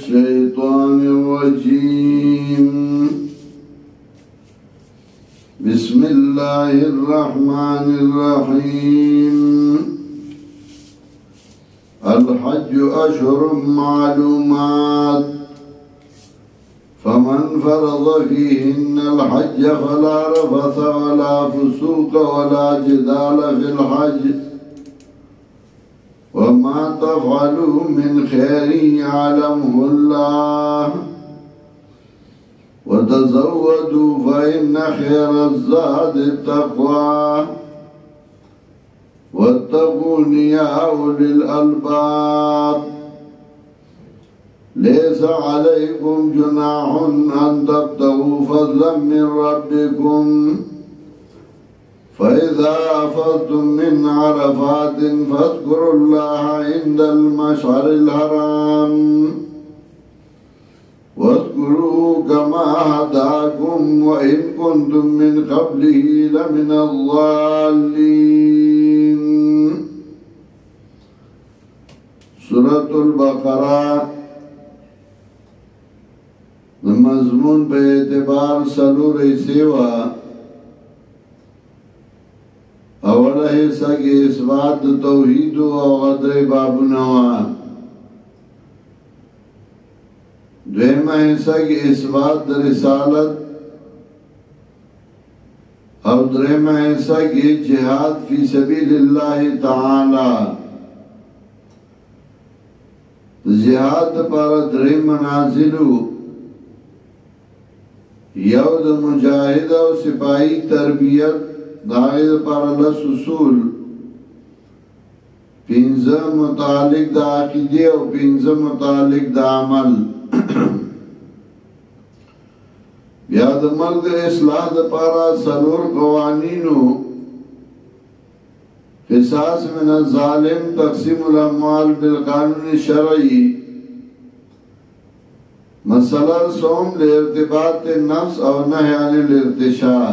الشيطان الرجيم. بسم الله الرحمن الرحيم. الحج أشهر معلومات، فمن فرض فيهن الحج فلا رفث ولا فسوق ولا جدال في الحج، وما تفعلوا من خير يعلمه الله، وتزودوا فإن خير الزاد التقوى، واتقون يا أولي الألباب. ليس عليكم جناح أن تبتغوا فضلا من ربكم، فإذا أفضتم من عرفات فاذكروا الله عند المشعر الحرام، واذكروه كما هداكم وإن كنتم من قبله لمن الضالين. سورة البقرہ مضمون پہ اعتبار سلور سیوا اول حصہ کے اثبات توحید و غدر باب نوا، دویمہ حصہ کے اثبات رسالت اور دویمہ حصہ کے جہاد فی سبیل اللہ تعالی. جہاد پر دریم منازلو یو د مجاہد او سپاہی تربیت دائر پر لس اصول، پینزہ متعلق دا عقیدے و پینزہ متعلق دا عمل. بیاد مرد اصلاح دا پارا سلور قوانینو، قصاص من الظالم، تقسیم الاموال بالقانون شرعی، مسئلہ صوم لارتباط نفس او نہی عن الارتشاء،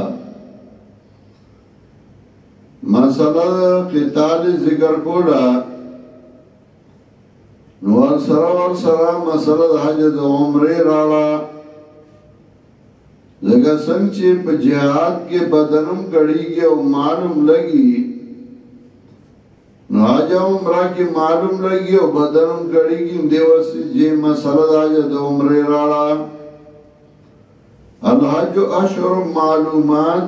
مسئلہ قتال ذکر کولا نوار سرا مسئلہ حج و عمرے رالا. زگا سنچے پا جہاد کے بدنم کڑی گیا و معلوم لگی، نو حج و عمرہ کے معلوم لگی و بدنم کڑی گی، دیو سے جے مسئلہ حج و عمرے رالا. الحج اشہر معلومات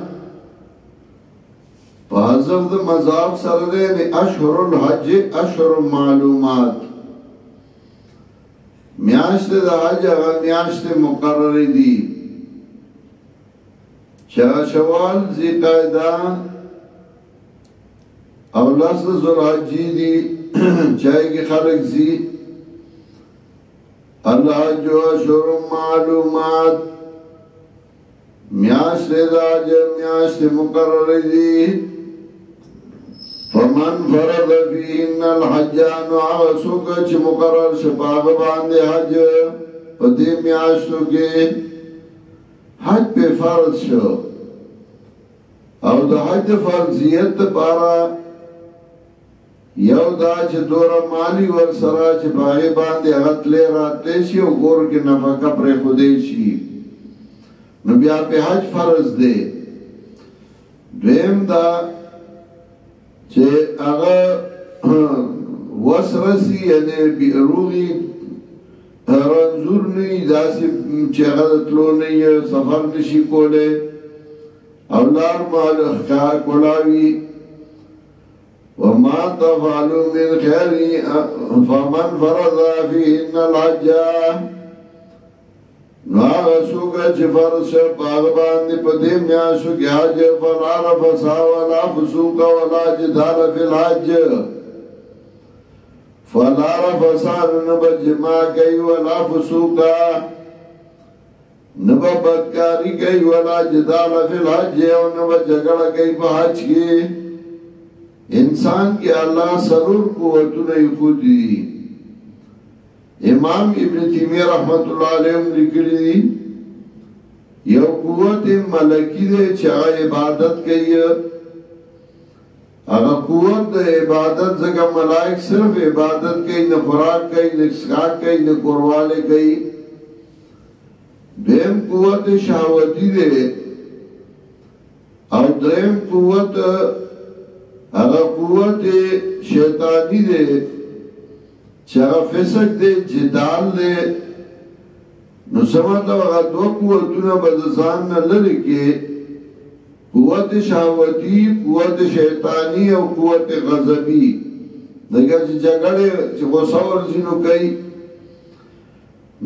فحضف دا مذاب سردین اشهر الحج اشهر معلومات، میاشت دا حج اغا میاشت مقرر دی، شا شوال زی قائدہ اولست ذوالحجی دی، چاہے کی خلق زی. الحج اشهر معلومات، میاشت دا حج میاشت مقرر دی، فمن فرض فيهن الحج وعسوكش مقرر شفاق باندے حج پتی میاشتو کے حج پہ فرض شو. او دا حج فرضیت پارا یو دا چھ دورا مالی ورسرا شفاقی باندے حد لے راتے شی و گور کے نفقہ پر خودے شی، نبیہ پہ حج فرض دے. دویم دا چې هغه وسرسی یعنی بیروغی رنزور نی، داسی چې هغه تلو نی، سفر نشی کوله، اولار مال اخکار کولاوی. وما تفعلوا من خیر فمن فرض فیهن الحج، نو هغه څوک چې فرض شو هغه باندې په دې میاشتو کې حج فلا رفث ولا فسوق ولا جدال فی الحج، فلا رفث نه به جماع کوي ولا فسوق نه به بدکاري کوي ولا جدال فی الحج، او نه به جګړه کوي په حج کې. انسان کې الله سرور قوتونه یې دي. امام ابن تیمیہ رحمت اللہ علیہ لکلی یو قوت ملکی دے چاہ عبادت کئی، اگر قوت عبادت زکا ملائک صرف عبادت کئی نہ فراق کئی نہ اسکاک کئی نہ قروالے کئی. دیم قوت شہوتی دے اور دیم قوت اگر قوت شیطانی دے چاہا فسق دے جدال دے نو سمتا وغا دو قوتونا بدسان نا لرکے قوت شاوتی قوت شیطانی او قوت غضبی دکا چی جگڑے چی غصور زینو کئی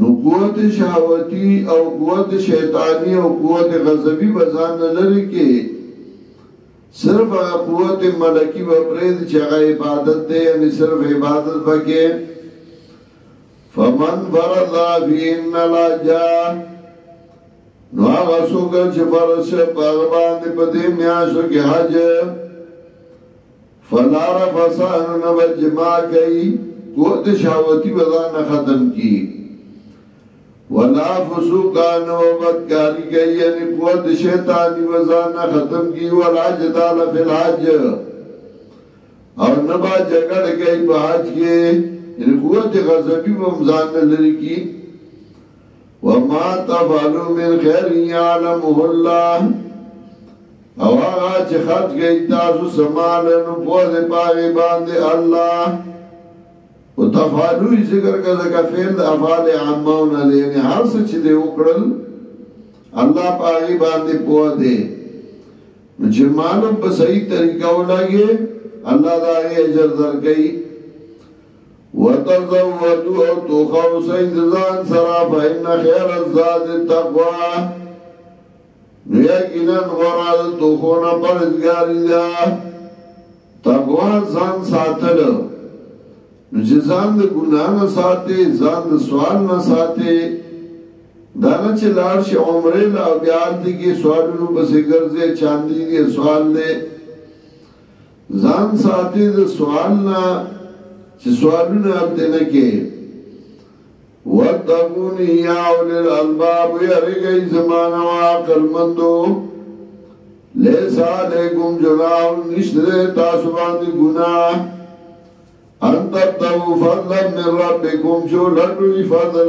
نو قوت شاوتی او قوت شیطانی او قوت غضبی بدسان نا لرکے صرف اگا قوت ملکی بپرید چی اگا عبادت دے یعنی صرف عبادت بکے. فَمَنْ فَرَضَا فِيهِنَّ الْحَجَّ نو آغا سوکا چه فرض شد پاغباندی پدی میاشو کی حج فَلَا رَفَسَا نَبَا جِمَا کئی قوت شاوتی بدان ختم کی وَلَا فُسُوقَا نَوَبَتْكَاری کئی یعنی قوت شیطانی بدان ختم کی وَلَا جَدَالَ فِي الْحَجَّ اور نبا جگڑ کئی بحج کے یعنی قوت غضبی بمزان میں لرکی. وَمَا تَفَعَلُوا مِنْ خَيْرٍ يَعْلَمُهُ اللَّهُ او آغا چه خط گئی تاسو سمالنو پوز پاگی باندے اللہ و تفعلوی ذکر کا ذکا فیل دا افعال عماؤنا دے یعنی ہر سچ دے اکڑل اللہ پاگی باندے پوز دے چه معلوم بسعی طریقہ ہو لگے اللہ دا آگے اجر در گئی. وَتَزَوَّدُوا او توخاو سید زان سرا فَإِنَّ خِيَرَ الزَّادِ تَقْوَى نُيَكِنًا وَرَادَ توخونا پرزگاری دا تقوى زان ساتل نوچه زان دا گناہ نا ساتے زان دا سوال نا ساتے دانا چه لارش عمرے لاؤ بیار دیگی سوالنو بسکر دے چاندی دیگی سوال دے زان ساتے دا سوال نا چه سوالون آبده نکه وَتَّقُونِ يَا أُولِي الْأَلْبَابِ يَرِقَئِ زَمَانَ وَعَقَلْ مَنْدُو لَيْسَا عَلَيْكُمْ جُنَاهُ نِشْتَرِ تَاسُبَانِ گُنَاهُ أَنْتَبْتَوُ فَضْلًا مِنْ رَبِّكُمْ شُو لَدُوِ فَضْلُ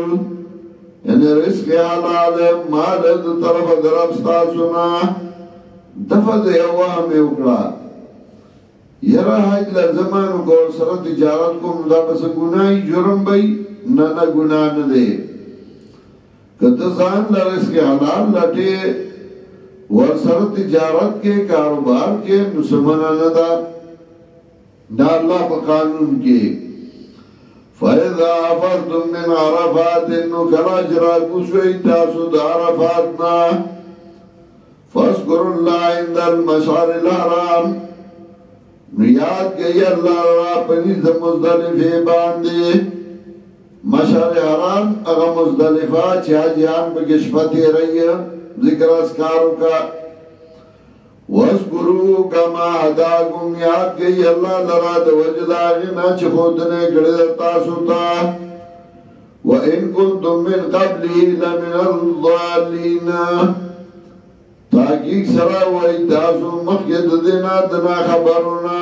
یعنی رزق حلال مالد طرف دربستاسونا دفت یوام اکڑا یرا حج لزمانو کور سر تجارت کو مدابس گناہی جرم بھئی نانا گناہ ندے کتزان لرس کے حلال لٹے ور سر تجارت کے کاروبار کے نسمنہ ندا نالا بقانون کے فَإِذَا عَفَرْتُمْ مِنْ عَرَفَاتٍ نُكَرَا جِرَاكُ سُوَيْتَاسُ دَعْرَفَاتْنَا فَاسْكُرُ اللَّهِ عِنْدَ الْمَشْعَرِ الْحَرَامِ ریاد گئی اللہ را پنیز مزدلفے باندے مشار حرام اغا مزدلفہ چاہ جان بکشفتے رئی ذکر اسکاروں کا وَاسْكُرُوا كَمَا عَدَاكُمْ یاد گئی اللہ لرا دوجداغینا چھ خودنے گردتا ستا وَإِن كُنْتُمْ مِنْ قَبْلِهِ لَمِنَ الضَّالِّينَ تاکیق سرا وائی تاسو مخید دینا دنا خبرونا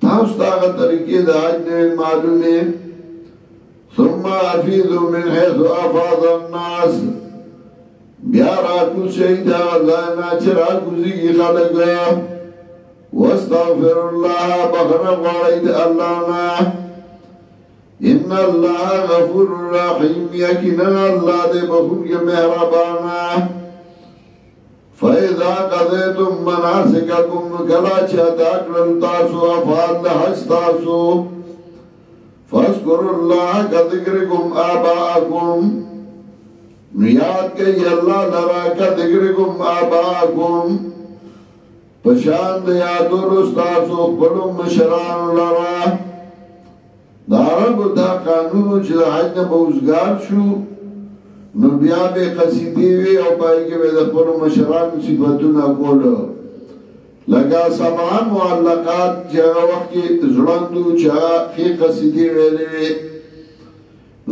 تاوست آغا طریقی دا آج نوی معلومی ثم افیدو من حیث و افاد الناس بیار آکوز شہید آغا زائنا چرا آکوزی کی خلقا واستغفر اللہ بخنا وارید اللہنا ان اللہ غفور الرحیم یکنن اللہ دے بخون کے مہربانا فَإِذَا قَضَيْتُمْ مَنَاسِكَكُمْ کَلَا چَا دَاکْرَلْ تَاسُو اَفْعَالَ حَجْ تَاسُو فَاسْكُرُ اللَّهَ كَذِكْرِكُمْ آبَاءَكُمْ یاد کئی اللہ لَرَا كَذِكْرِكُمْ آبَاءَكُمْ پشاند یادو رستاسو پڑو مشران لَرَا دارب دا قانون چلا حج نبوزگار شو نو بیا به قصیدی وی او پای کې به د خپل مشرانو صفاتونه کولو لکه سماع معلقات چې هغه وخت کې ځوړندو چا فی قصیدی ویلې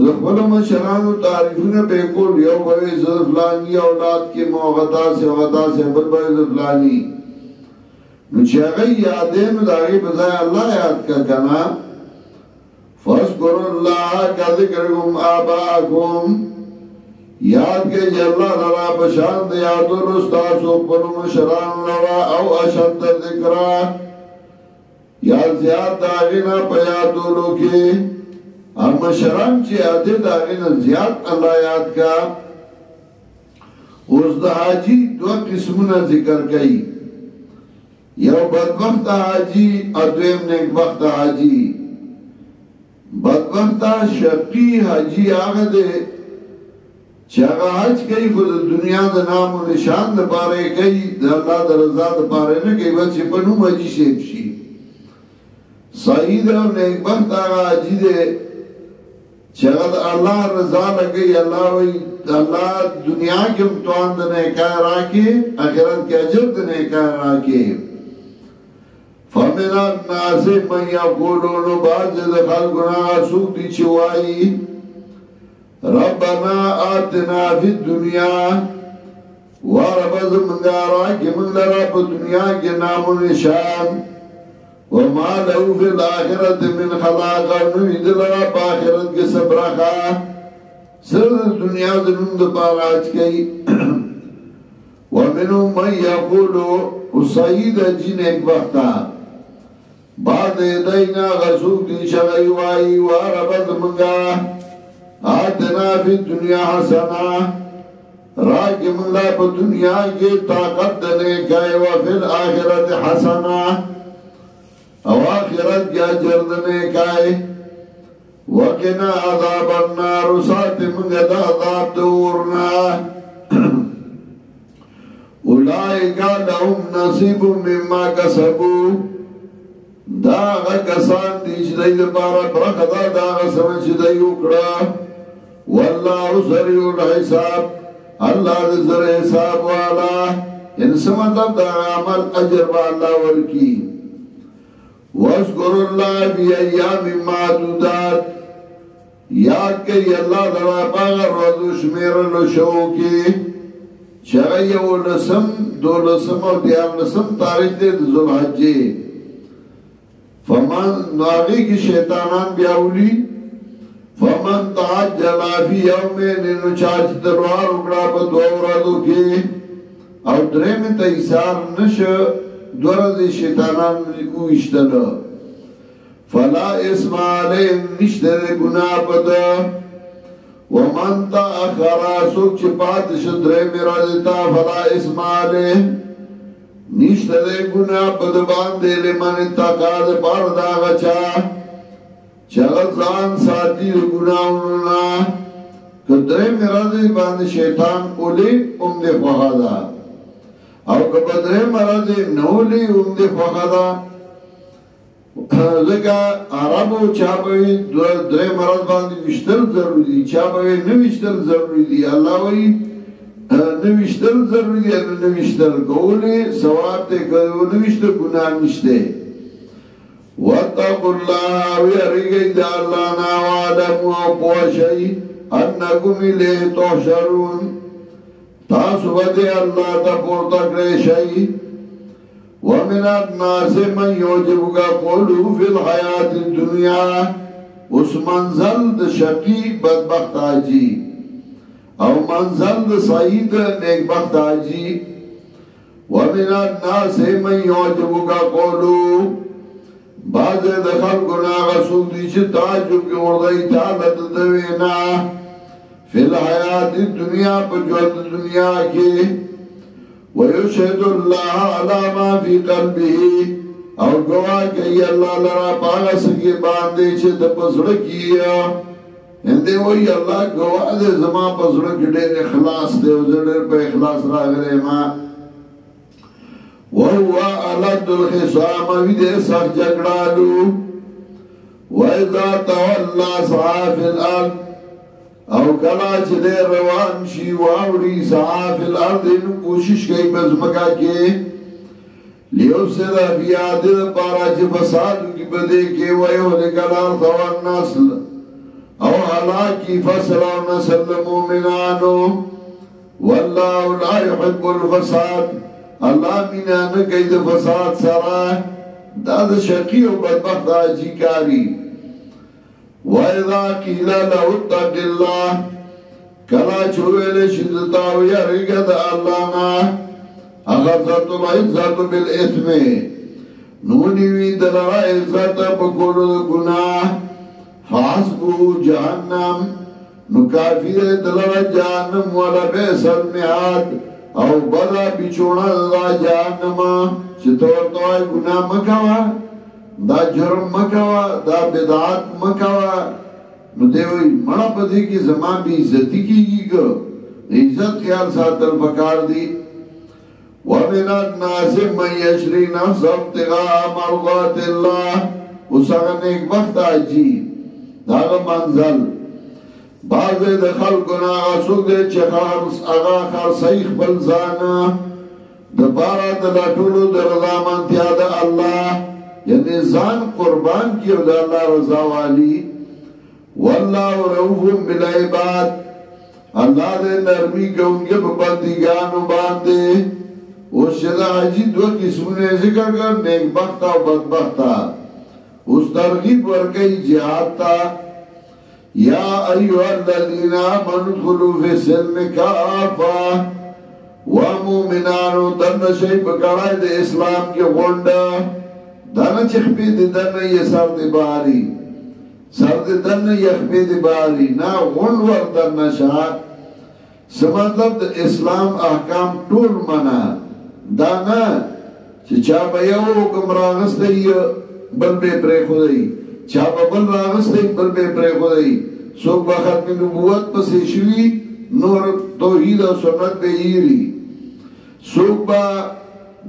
د خپل مشرانو تعریفونه به کول یو به زفلانی اولاد کې موغدا سے بل به زفلانی نچاگئی یادیم داگی بزای اللہ یاد کا کنا فَاسْكُرُ اللَّهَ كَذِكْرِكُمْ آبَاءَكُمْ یاد کے جللہ لرا بشاند یادو رستاسو پنو مشران لرا او اشد ذکرہ یاد زیاد داغینا پیادو لوکی اما شرم چی عدی داغینا زیاد اللہ یاد کا اس دا حاجی دو قسمونا ذکر کئی یو بدبخت حاجی ادویم نیکبخت حاجی بدبخت شقی حاجی آگا دے چاگا حج کئی خود دنیا دا نام و نشان دا پارے کئی دا اللہ دا رضا دا پارے نکئی بچے پنو حجی شیب شی سعید رو نیکبخت آگا حاجی دے چاگا دا اللہ رضا لگئی اللہ وی اللہ دنیا کے امتوان دنے کار آکے آخرت کے عجب دنے کار آکے فَمِنَا نَاسِ مَنْ يَقُولُونُ بَعْضِ دَخَلْ گُنَا سُوْتِ چِوَائِ رَبَّنَا آتِنَا فِي الدُّنْيَا وَرَبَزْ مَنْگَارَا کہ مَنْگَرَا پا دنیا کے نام و نشان وَمَا لَهُ فِي الْآخِرَةِ مِنْ خَلَاقَ نُوِدِلَا پا آخرت کے سبرخا سرد دنیا دنوں دپار آج کئی وَمِنُو مَنْ يَقُولُو حسید جن ایک وقتا بعد دینا غصوب دی شغیوائی واربت منگا آتنا فی دنیا حسنا راک منگا پا دنیا کے طاقت دنے گئے وفی الاخرت حسنا او آخرت کیا جردنے گئے وَقِنَا عَذَابَ النَّارُ سَاتِ مُنْغَدَ عَذَابَ دُورْنَا اُلَائِكَ لَهُمْ نَصِبٌ مِمَّا كَسَبُوا داغا کسان دیش دی دبارا برخدا داغا سمجھ دی اکڑا وَاللَّهُ سَرِعُ الْحِسَابِ اللہ دزر حساب والا انسمتب داغا عمل عجر والا ورکی وَاسْكُرُ اللَّهِ فِي اَيَّامِ مَعْدُودَاتِ یاد کئی اللہ درہ باغر وزو شمیر لشو کی چگئی او لسم دو لسم اور دیار لسم تاریخ دید زلحجی فمن ناغی کی شیطانان بیاولی فمن تعجلہ فی یومین انو چاچ دروار اگڑا پا دورادو کی او درے میں تیسار نش دورد شیطانان کو اشتلو فلا اسم علیہم نشتر گناہ پتا ومن تا اخرا سوک چپات شدرے میرا دیتا فلا اسم علیہم نشتر گناہ پتا باندے لیمن انتقاد پاردا غچا چغزان ساتی گناہ انونا کدرے میرا دیتا باند شیطان اولی امد فخدا او کبدرے میرا دیتا نولی امد فخدا لکه عربو چاپوی دوی مرد باندی وشتر ضروری دی چاپوی نوشتر ضروری دی اللہ وی نوشتر ضروری دی اگر نوشتر کولی سواب تے کدو نوشتر گناہ نشتے وَاتَّقُ اللَّهَ وَيَرِقَيْدَ اللَّهَنَا وَعَلَمُ وَقُوَشَيْ اَنَّكُمِ لِهِ تُحْشَرُونَ تَاسُبَتِ اللَّهَ تَبُرْتَقْ رَيْشَيْ وَمِنَ النَّاسِ مَنْ يُعْجِبُكَ قَوْلُهُ فِي الْحَيَاةِ الدُّنْيَا اس منزل دا شقی بدبخت حاجی او منزل دا سعید نیکبخت حاجی وَمِنَ النَّاسِ مَنْ يُعْجِبُكَ قَوْلُهُ بعض دخل گناہ رسول دیچے تعجب کی اردائی تعلت دوینا فِي الْحَيَاةِ الدُّنْيَا پجوت دنیا کے وَيُشْهِدُ اللَّهَ عَلَى مَا فِي قَلْبِهِ اور گواہ کئی اللہ لرا پاگا سکی باندے چھے دا پسڑکی اندے وہی اللہ گواہ دے زمان پسڑکی دے اخلاص دے وزرر پہ اخلاص را گرے ماں وَهُوَا عَلَدُ الْخِصَامَ وِدے سخ جگڑالو وَإِذَا تَوَلَّا سَعَا فِي الْأَرْضِ او کلاچ دے روان شی واوڑی سعا فی الارد انو کوشش کئی بزمکا کے لیو سیدہ فی آدھر پارا چی فسادو کی بدے کے ویو لکلال دوان نسل او علا کی فسل و نسل مومنانو واللہ لا یحب الفساد اللہ مینانه کئی دا فساد سرا دا دا شقی و بدبخت آجی کاری. وَإِذَا قِيلَ لَهُ اتَّقِ اللَّهِ کَلَا چُوِلِ شِدْتَاوِ يَرِكَ دَ اللَّهَ اَغَرْزَتُ وَعِزَّتُ بِالْإِثْمِ نُونِوِي دَلَرَا عِزَّتَ بَكُلُ دَگُنَاهِ فَحَسْبُهُ جَهَنَّمْ نُكَافِرِ دَلَرَا جَهَنَّمْ وَلَبِئْسَ الْمِعَادِ او بَدَا بِچُونَ اللَّهَ جَهَنَّمَا چِتَوَرْتَوَي گُنَا مَكَوَا دا جرم مکوا دا بدعات مکوا. نو دیوئی مڑا پدی کی زمان بھی عزتی کی گی گو عزت خیال ساتر پکار دی. وَمِنَ النَّاسِ مَنْ يَشْرِي نَفْسَ ابْتِغَاءَ مَرْضَاتِ اللَّهِ اساغن ایک وقت آجی داغ منزل باز دخل گناہ سکتے چخارس اغا خرسیخ بلزانا دبارہ دلاتولو درزامن تیاد اللہ یعنی زان قربان کی او دا اللہ رضا والی. واللہ رؤوف بالعباد اللہ دے نرمی کونگے ببندگانو باندے. اس شدہ حجی دو قسمونے ذکر کر نیک بختا و بدبختا. اس ترغیب ورکی جہاد تا یا ایوہ الذین آمنوا ادخلوا فی السلم کافہ و مومنانو تنشی بکڑای دے اسلام کے غنڈا دانا چخپی دی دن یا سر دی باری سر دی دن یا خپی دی باری نا غنور دن شا سمطلب دی اسلام احکام طول منا دانا چی چابا یو حکم راغستی بل بے پری خودی چابا بل راغستی بل بے پری خودی سوک با ختم نبوت پسی شوی نور توحید و سنت بے ایری سوک با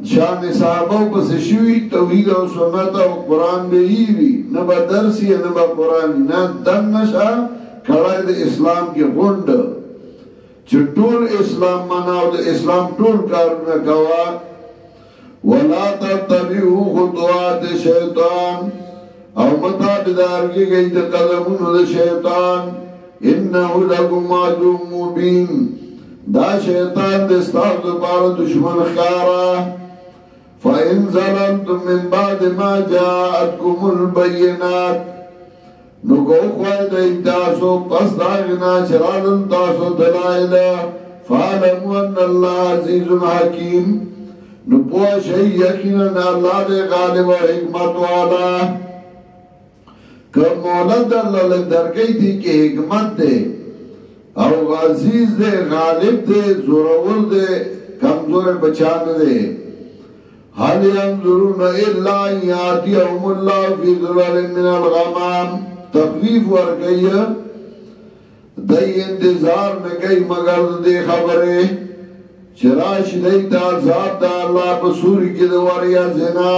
شان صحابہ پس شوی توحید و سنت و قرآن بے ایوی نبا درسی نبا قرآن نا دن نشا کھڑای دا اسلام کی غنڈ چھ طول اسلام مناو دا اسلام طول کارنا کوا. وَلَا تَتَّبِعُوا خُطُوَاتِ شَيْطَان او متا بدارگی گئی دا قدمون دا شیطان اِنَّهُ لَكُمْ عَدُوٌّ مُبِينٌ دا شیطان دستاق دبار دشمن خیارا. فَإِنْ ظَلَمْتُمْ مِنْ بَعْدِ مَا جَاءَتْكُمُ الْبَيِّنَاتِ نُکو خواہد ایتاسو پس داغنا چرادن تاسو دلائلہ فَعَلَمُ أَنَّ اللَّهَ عَزِيزٌ حَكِيمٌ نُپوہ شئی یقیناً اللہ دے غالب و حکمت والا. کم مولد اللہ لندر گئی تھی کہ حکمت دے او عزیز دے غالب دے زورور دے کمزور بچان دے. حَلِ يَنْظُرُونَ إِلَّا يَعْتِيَهُمُ اللَّهُ فِي ظُلَلٍ مِّنَ الْغَمَامِ تخویف ورگئی دی انتظار نگئی مگر دے خبرے چراش دیتا عذاب دا اللہ بسوری کی دواریا زنا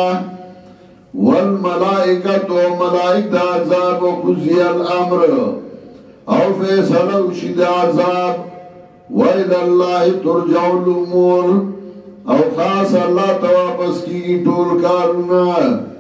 والملائکت و ملائک دا عذاب و قضی الامر او فیصلہ شد عذاب وَإِلَى اللَّهِ تُرْجَعُ الْأُمُورِ او خاص اللہ تواپس کی ٹول کارنا.